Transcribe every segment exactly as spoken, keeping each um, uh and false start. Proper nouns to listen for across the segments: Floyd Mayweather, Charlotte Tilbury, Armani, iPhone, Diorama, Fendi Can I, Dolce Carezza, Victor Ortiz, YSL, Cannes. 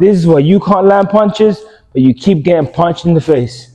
This is where you can't land punches, but you keep getting punched in the face.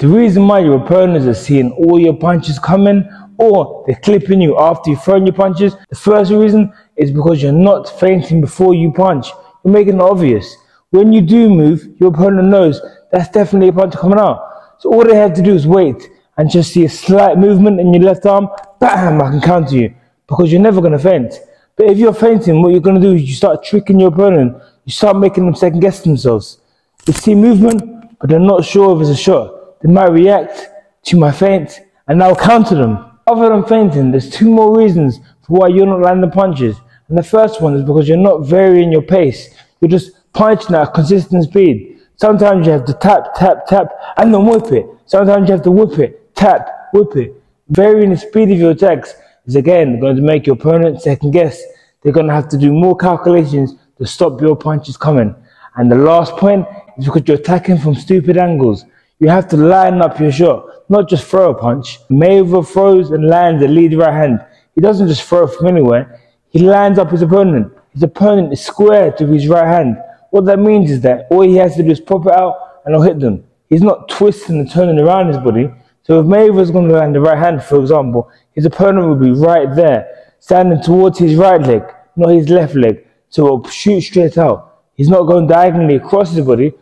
The reason why your opponents are seeing all your punches coming, or they're clipping you after you've thrown your punches, the first reason is because you're not feinting before you punch. You're making it obvious. When you do move, your opponent knows that's definitely a punch coming out. So all they have to do is wait and just see a slight movement in your left arm, bam, I can counter you, because you're never going to feint. But if you're feinting, what you're going to do is you start tricking your opponent. You start making them second guess themselves. They see movement, but they're not sure if it's a shot. They might react to my feint, and I'll counter them. Other than feinting, there's two more reasons for why you're not landing punches. And the first one is because you're not varying your pace. You're just punching at a consistent speed. Sometimes you have to tap, tap, tap, and then whip it. Sometimes you have to whip it, tap, whip it. Varying the speed of your attacks is again going to make your opponent second guess. They're going to have to do more calculations to stop your punches coming. And the last point is because you're attacking from stupid angles. You have to line up your shot, not just throw a punch. Mayweather throws and lands a lead right hand. He doesn't just throw from anywhere. He lines up his opponent. His opponent is square to his right hand. What that means is that all he has to do is pop it out and he'll hit them. He's not twisting and turning around his body. So if Mayweather's going to land the right hand, for example, his opponent will be right there, standing towards his right leg, not his left leg. So he'll shoot straight out. He's not going diagonally across his body,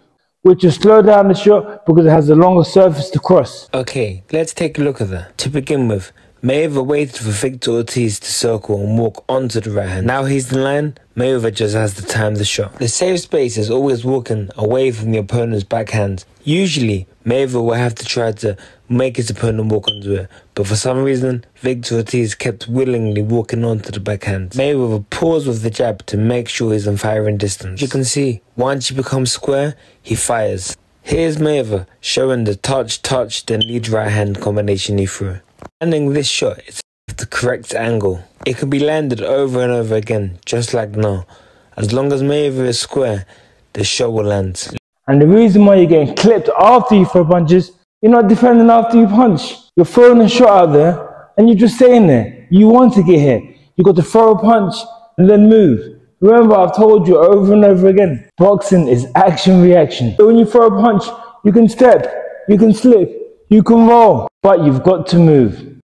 which will slow down the shot because it has a longer surface to cross. Okay, let's take a look at that. To begin with, Mayweather waited for Victor Ortiz to circle and walk onto the right hand. Now he's in line, Mayweather just has to time the shot. The safe space is always walking away from the opponent's backhand. Usually, Mayweather will have to try to make his opponent walk onto it, but for some reason, Victor Ortiz kept willingly walking onto the backhand. Mayweather paused with the jab to make sure he's in firing distance. You can see, once you become square, he fires. Here's Mayweather showing the touch, touch, then lead right hand combination he threw. Landing this shot is at the correct angle. It can be landed over and over again, just like now. As long as Mayweather is square, the shot will land. And the reason why you're getting clipped after you throw punches, you're not defending after you punch. You're throwing a shot out there, and you're just staying there. You want to get hit. You've got to throw a punch and then move. Remember, I've told you over and over again, boxing is action-reaction. So when you throw a punch, you can step, you can slip, you can roll, but you've got to move.